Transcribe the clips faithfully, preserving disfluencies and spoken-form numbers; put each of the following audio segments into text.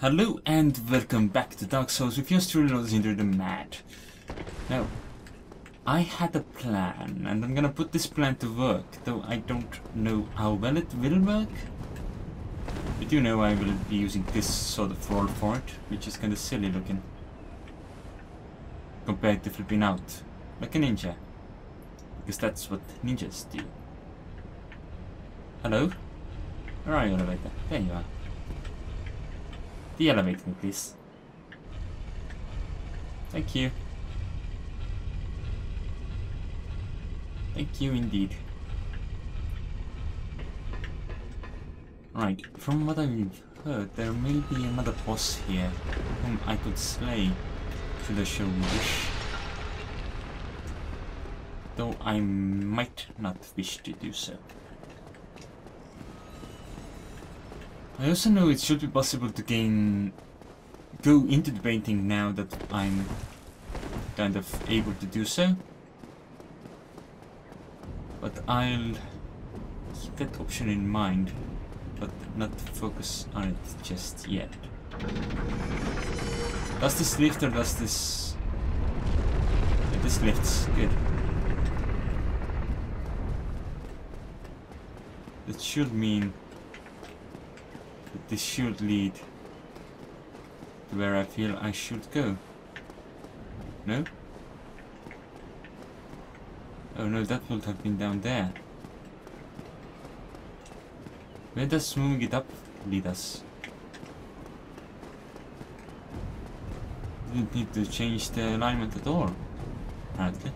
Hello and welcome back to Dark Souls with yours truly, Londo the Mad. Now, I had a plan and I'm gonna put this plan to work, though I don't know how well it will work. But you know I will be using this sort of roll for it, which is kinda silly looking. Compared to flipping out, like a ninja. Because that's what ninjas do. Hello? Where are you, elevator? There you are. De-elevate me, please. Thank you. Thank you indeed. Right, from what I've heard, there may be another boss here whom I could slay should I so wish. Though I might not wish to do so. I also know it should be possible to gain, go into the painting now that I'm kind of able to do so. But I'll keep that option in mind, but not focus on it just yet. Does this lift or does this... Yeah, this lifts, good. That should mean... this should lead to where I feel I should go. No? Oh no, that would have been down there. Where does moving it up lead us? Didn't need to change the alignment at all, apparently.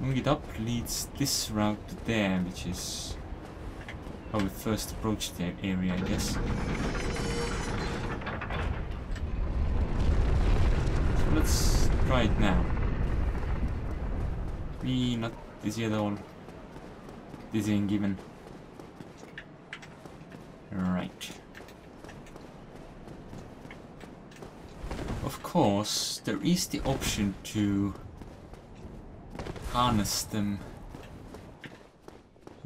Moving it up leads this route to there, which is... how we first approached the area, I guess. So let's try it now. Me, not dizzy at all. Dizzying even. Right. Of course, there is the option to harness them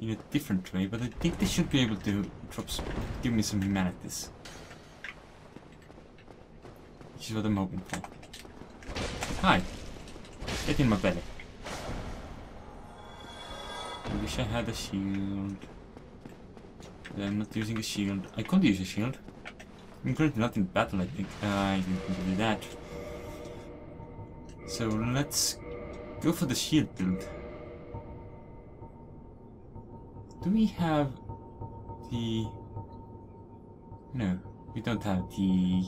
in a different way, but I think they should be able to drop some, give me some humanities. Which is what I'm hoping for. Hi! Get in my belly. I wish I had a shield. But I'm not using a shield. I could use a shield. I'm currently not in battle, I think. Uh, I didn't do that. So let's go for the shield build. Do we have the... no, we don't have the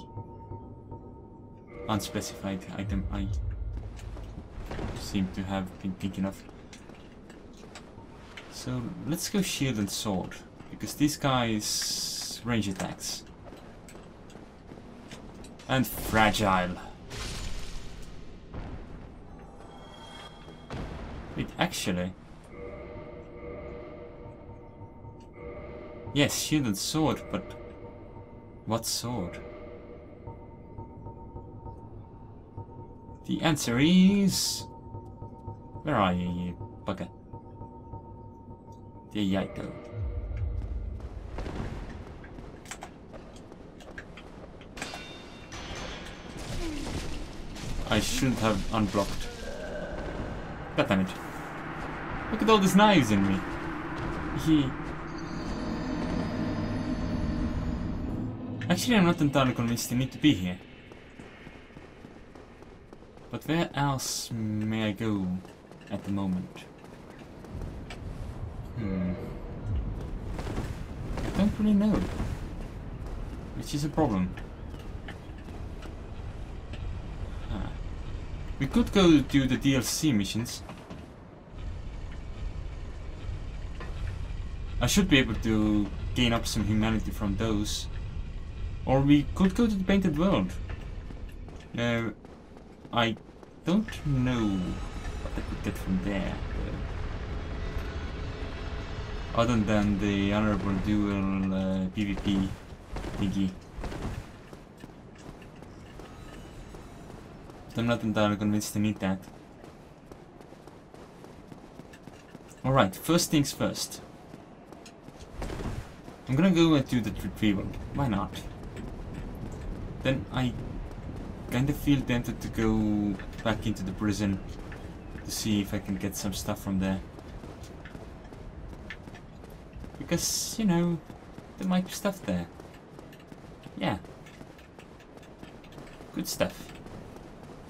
unspecified item I seem to have been thinking of. So let's go shield and sword, because these guys range attacks. And fragile. Wait, actually... yes, shield and sword, but what sword? The answer is... where are you, you bugger? There you go. I shouldn't have unblocked. God damn it. Look at all these knives in me. He... actually, I'm not entirely convinced they need to be here. But where else may I go at the moment? Hmm. I don't really know. Which is a problem. Ah. We could go to the D L C missions. I should be able to gain up some humanity from those. Or we could go to the Painted World. Now, I don't know what I could get from there. Though. Other than the honorable duel uh, PvP thingy. But I'm not entirely convinced I need that. Alright, first things first. I'm gonna go and do the retrieval. Why not? then I kind of feel tempted to go back into the prison to see if I can get some stuff from there. Because, you know, there might be stuff there. Yeah. Good stuff.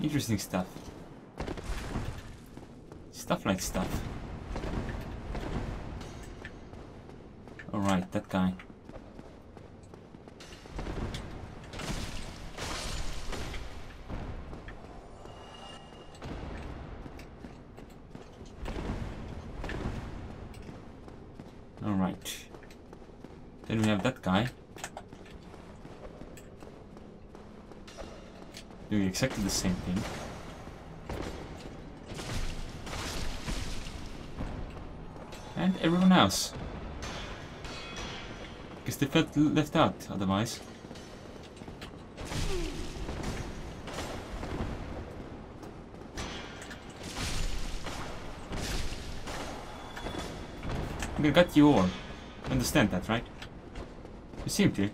Interesting stuff. Stuff like stuff. Alright, that guy. Alright. Then we have that guy. Doing exactly the same thing. And everyone else. Because they felt left out otherwise. I got you all. Understand that, right? You seem to.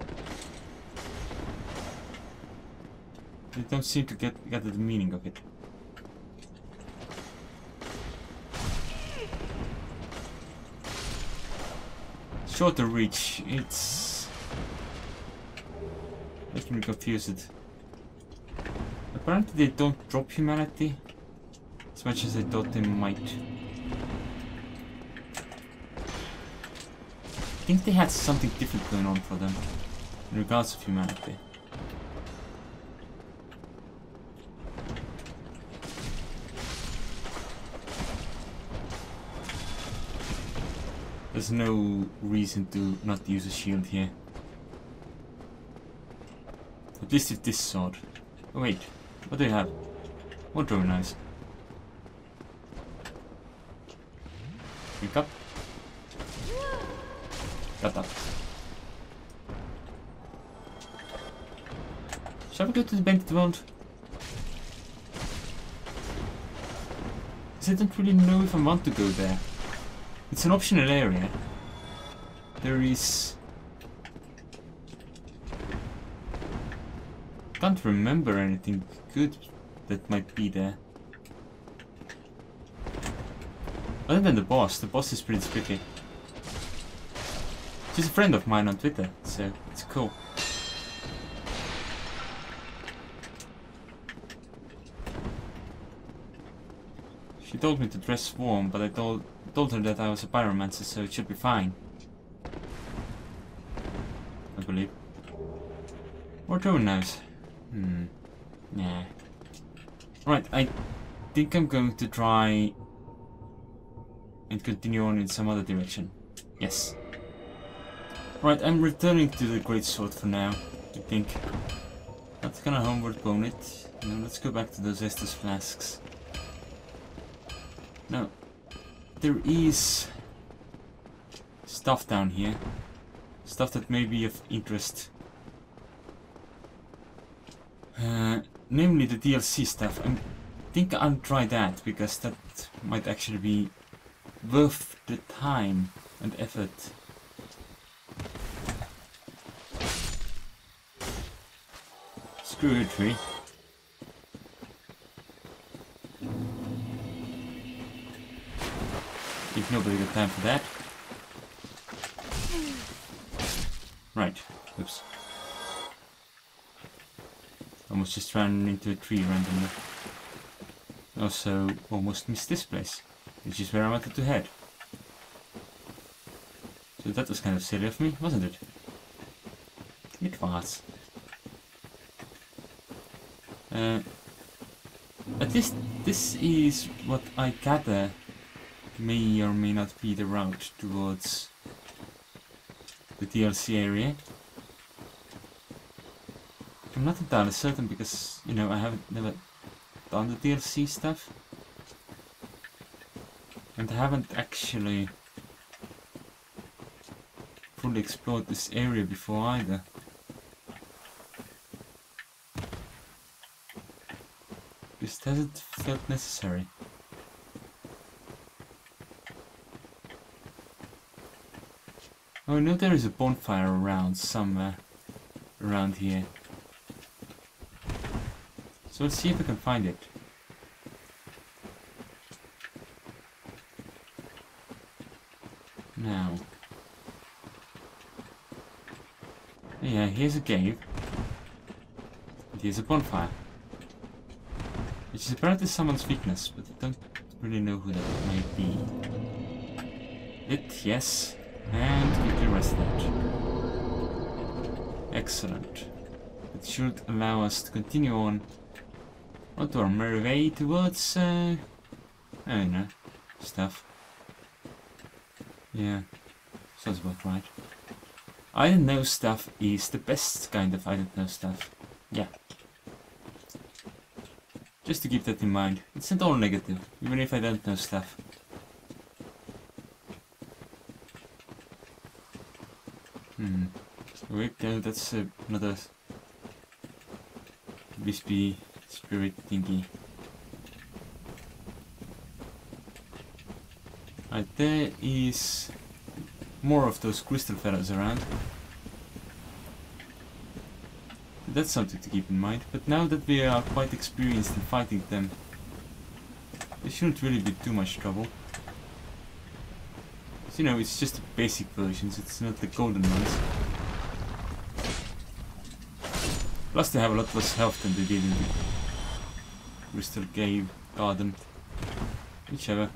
They don't seem to get, get the meaning of it. Shorter reach, it's... Let me confuse it. Apparently they don't drop humanity as much as I thought they might. I think they had something different going on for them in regards of humanity. There's no reason to not use a shield here. At least with this sword. Oh wait, what do you have? Wardrobe knives. Pick up. Cut up. Shall we go to the Bandit World? Because I don't really know if I want to go there. It's an optional area. There is... Can't remember anything good that might be there. Other than the boss, the boss is pretty tricky. She's a friend of mine on Twitter, so it's cool. She told me to dress warm, but I told... told her that I was a pyromancer, so it should be fine. I believe. Or who knows? Hmm. Nah. Right, I think I'm going to try and continue on in some other direction. Yes. Right, I'm returning to the greatsword for now, I think. That's gonna homeward bone it. Now let's go back to those Estus flasks. No. There is stuff down here, stuff that may be of interest, uh, namely the D L C stuff. I think I'll try that, because that might actually be worth the time and effort. Screw it, really. Nobody got time for that. Right. Oops. Almost just ran into a tree randomly. Also, almost missed this place, which is where I wanted to head. So that was kind of silly of me, wasn't it? It was. Uh, at least this is what I gather may or may not be the route towards the D L C area. I'm not entirely certain, because, you know, I haven't never done the D L C stuff. And I haven't actually fully explored this area before either. This hasn't felt necessary. Oh, I know there is a bonfire around somewhere around here. So let's see if we can find it. Now. Yeah, here's a cave. And here's a bonfire. Which is apparently someone's weakness, but I don't really know who that might be. It, yes. And quickly rest that. Excellent. It should allow us to continue on onto our merry way towards, uh, I don't know, stuff. Yeah, sounds about right. I don't know stuff is the best kind of I don't know stuff. Yeah. Just to keep that in mind. It's not all negative, even if I don't know stuff. Hmm. Wait, no, that's uh, another wispy spirit thingy. Right, there is more of those crystal fellows around. That's something to keep in mind, but now that we are quite experienced in fighting them, they shouldn't really be too much trouble. So, you know, it's just the basic versions, it's not the golden ones. Plus they have a lot less health than they did in the crystal cave, garden, whichever.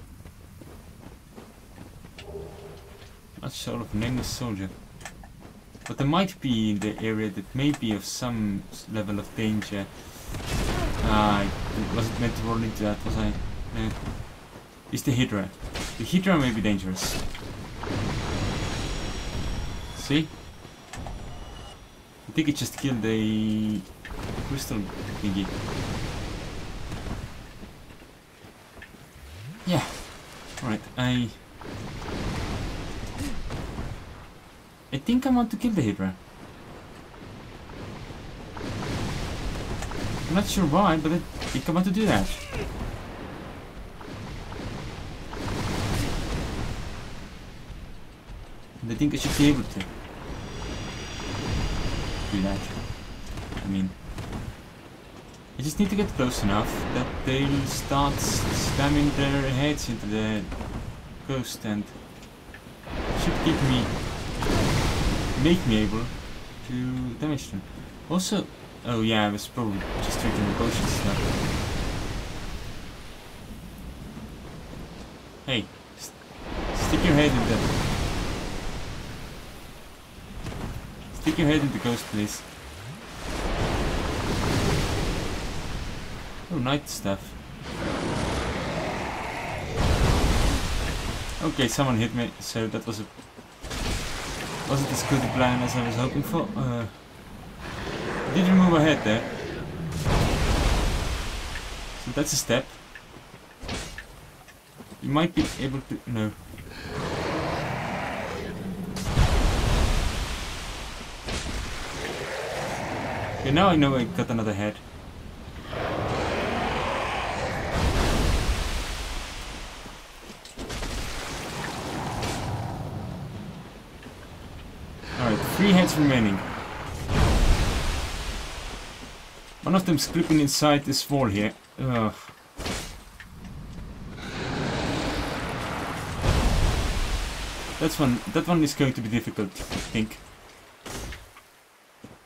Not sure of a nameless soldier. But they might be in the area that may be of some level of danger. Ah, I wasn't meant to roll into that, was I? No. It's the Hydra. The Hydra may be dangerous. See? I think it just killed a crystal thingy. Yeah. Alright, I... I think I want to kill the Hydra. I'm not sure why, but I think I want to do that. And I think I should be able to do that. I mean, I just need to get close enough that they'll start slamming their heads into the ghost, and it should give me, make me able to damage them. Also, oh yeah, I was probably just drinking the potion stuff. Hey, st stick your head in the... Stick your head in the ghost, please. Oh, night stuff. Okay, someone hit me, so that was a... Wasn't as good a plan as I was hoping for. Uh, did remove a head there. So that's a step. You might be able to... No. Okay, now I know I got another head. Three heads remaining. One of them's creeping inside this wall here. Ugh. That's one. That one is going to be difficult, I think.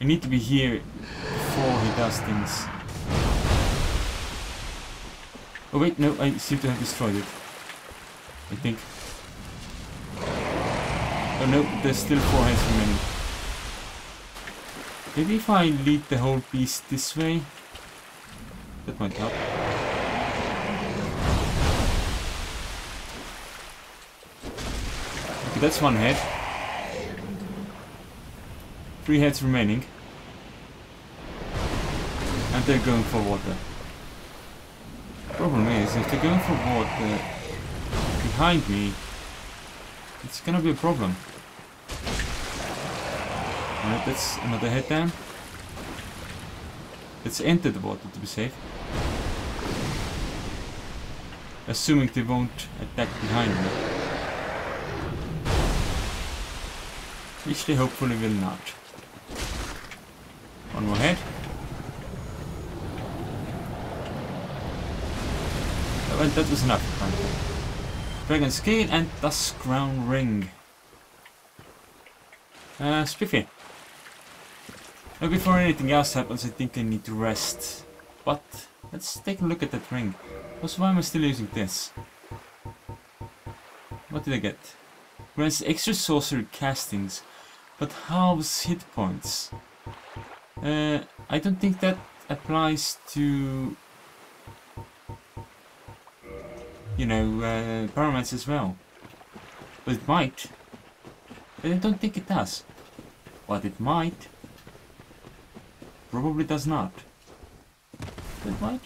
I need to be here before he does things. Oh wait, no, I seem to have destroyed it. I think. Oh no, there's still four heads remaining. Maybe if I lead the whole piece this way, that might help. Okay, that's one head. Three heads remaining. And they're going for water. Problem is, if they're going for water behind me, it's gonna be a problem. Alright, that's another head down. Let's enter the water to be safe. Assuming they won't attack behind me. Which they hopefully will not. One more head. Well, that was enough. Dragon's Skin and Dusk Crown Ring. Uh, spiffy. Now, before anything else happens, I think I need to rest. But let's take a look at that ring. Also, why am I still using this? What did I get? Grants extra sorcery castings, but halves hit points. Uh, I don't think that applies to, you know, uh, Pyromancer as well. But it might. But I don't think it does. But it might. Probably does not. It might.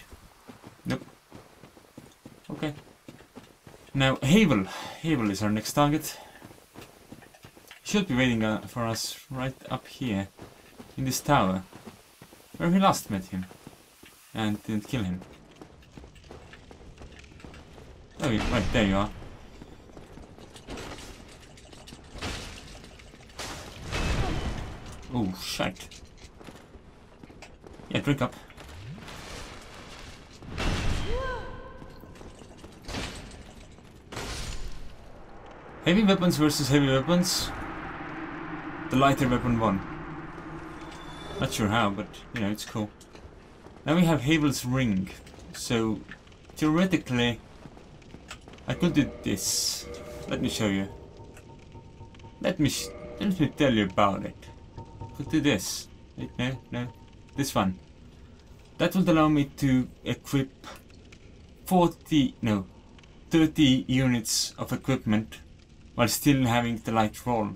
Nope. Okay. Now, Havel. Havel is our next target. Should be waiting uh, for us right up here, in this tower, where we last met him, and didn't kill him. Oh, right, there you are. Oh, shit. Yeah, drink up. Heavy weapons versus heavy weapons. The lighter weapon won. Not sure how, but you know, it's cool. Now we have Havel's Ring. So, theoretically, I could do this. Let me show you. Let me sh let me tell you about it. I could do this. Wait, no, no. This one. That would allow me to equip forty, no, thirty units of equipment, while still having the light roll.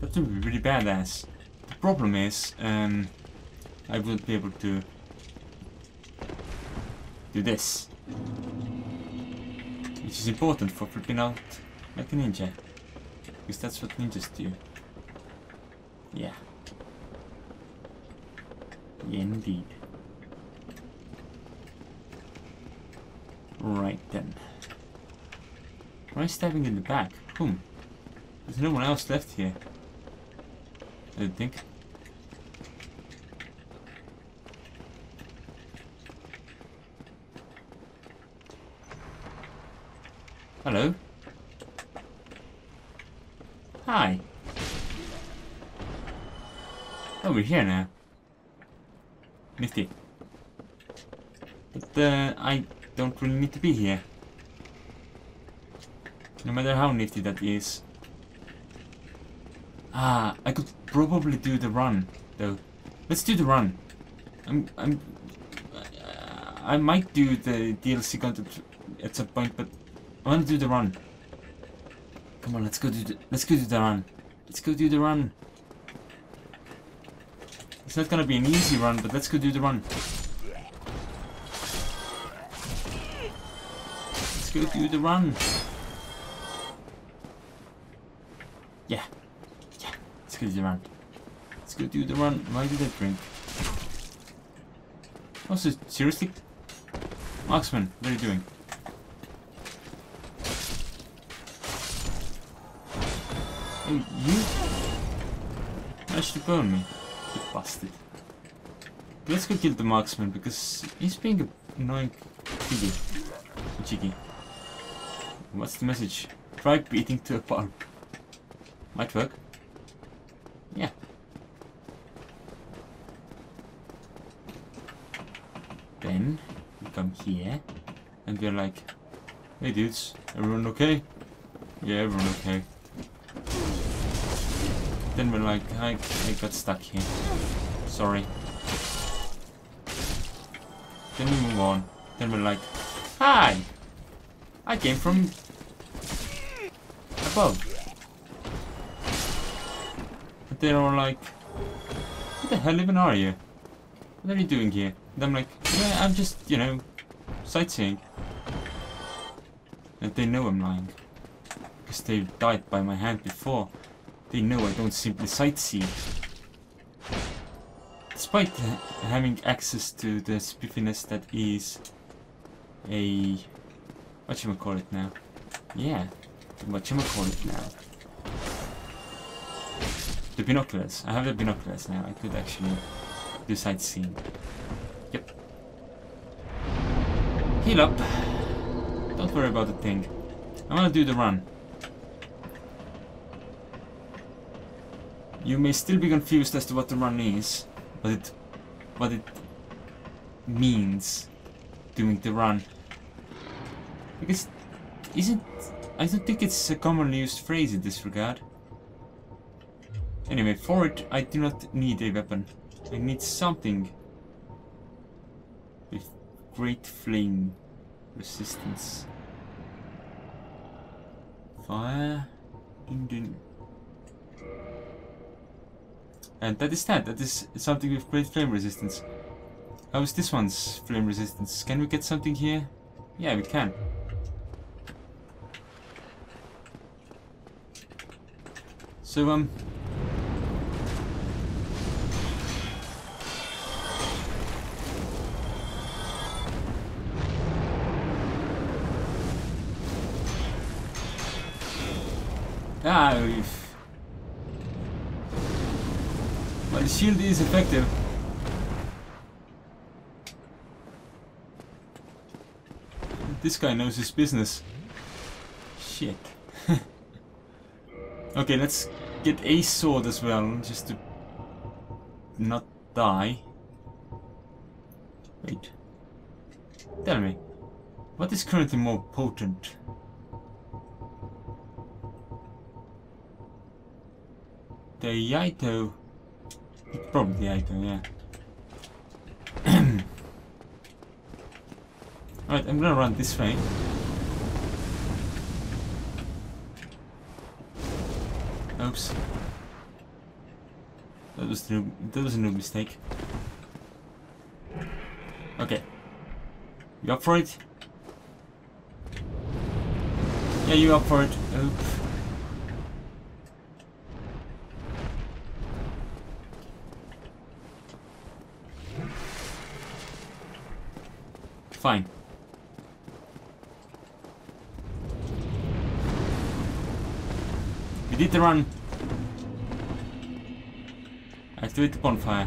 That would be really badass. The problem is, um, I wouldn't be able to do this, which is important for flipping out like a ninja, because that's what ninjas do. Yeah. Yeah, indeed. Right then. Why stabbing in the back? Boom. There's no one else left here, I don't think. Hello. Hi. Oh, we're here now. Nifty. But uh, I don't really need to be here. No matter how nifty that is. Ah, I could probably do the run, though. Let's do the run. I'm, I'm, uh, I might do the D L C content at some point, but I want to do the run. Come on, let's go do the, let's go do the run. Let's go do the run. It's not gonna be an easy run, but let's go do the run. Let's go do the run. Yeah, yeah, let's go do the run. Let's go do the run. Why did I drink? Also, seriously? Marksman, what are you doing? Oh, you managed to burn me. You bastard. Let's go kill the marksman, because he's being an annoying piggy. Jiggy. What's the message? Try beating to a pulp. Might work. Yeah. Then we come here and we're like, hey dudes, everyone okay? Yeah, everyone okay. Then we're like, I, I got stuck here. Sorry. Then we move on. Then we're like, hi! I came from above. They're all like, what the hell even are you? What are you doing here? And I'm like, yeah, I'm just, you know, sightseeing. And they know I'm lying, because they died by my hand before. They know I don't simply sightsee. Despite uh, having access to the spiffiness that is a... whatchamacallit now? Yeah, whatchamacallit now? The binoculars. I have the binoculars now. I could actually do sightseeing. Yep. Heal up. Don't worry about the thing. I'm gonna do the run. You may still be confused as to what the run is, but it, what it means doing the run. Because isn't I don't think it's a commonly used phrase in this regard. Anyway, for it I do not need a weapon. I need something with great flame resistance. Fire Indian. And that is that. That is something with great flame resistance. How is this one's flame resistance? Can we get something here? Yeah, we can. So, um... Ah, we've... My shield is effective. This guy knows his business. Shit. Okay, let's get a sword as well, just to not die. Wait. Tell me, what is currently more potent? The Yaito. Probably Yaito, yeah. Alright, I'm gonna run this way. Oops. That was the, that was a noob mistake. Okay. You up for it? Yeah, you up for it. Oops. Fine. We did the run. Activate the bonfire.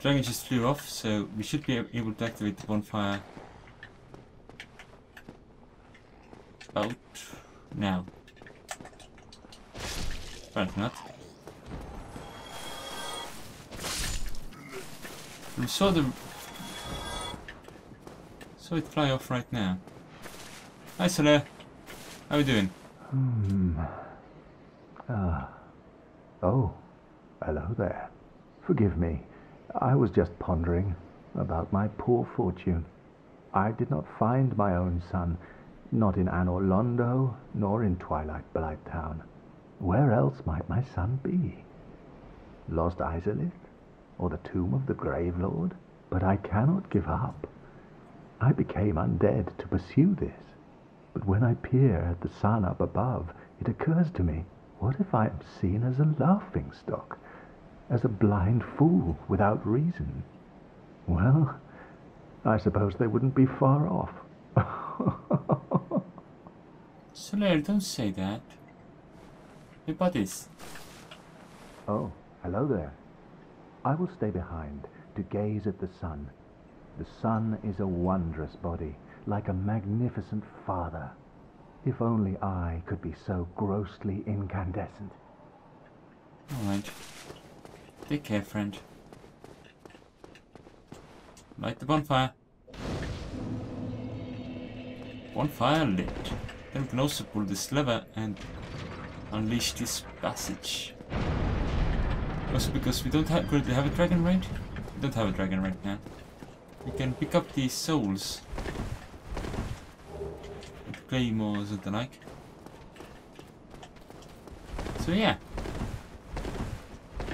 Dragon just flew off, so we should be able to activate the bonfire about now. Apparently not. We saw the saw it fly off right now. Hi Solaire. How are you doing? Hmm. Ah. Oh. Hello there. Forgive me. I was just pondering about my poor fortune. I did not find my own son, not in Anor Londo, nor in Twilight Blight Town. Where else might my son be? Lost Izalith? Or the tomb of the Gravelord? But I cannot give up. I became undead to pursue this. But when I peer at the sun up above, it occurs to me, what if I am seen as a laughingstock, as a blind fool without reason? Well, I suppose they wouldn't be far off. Solaire, don't say that. Your buddies. Oh, hello there. I will stay behind to gaze at the sun. The sun is a wondrous body, like a magnificent father. If only I could be so grossly incandescent. Alright. Take care, friend. Light the bonfire. Bonfire lit. Then we can also pull this lever and unleash this passage. Also because we don't have currently have a dragon right? We don't have a dragon right now. We can pick up these souls. Claymores and the like. So yeah,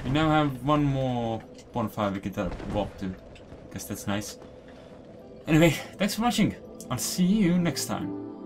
we now have one more bonfire we can walk to. Guess that's nice. Anyway, thanks for watching. I'll see you next time.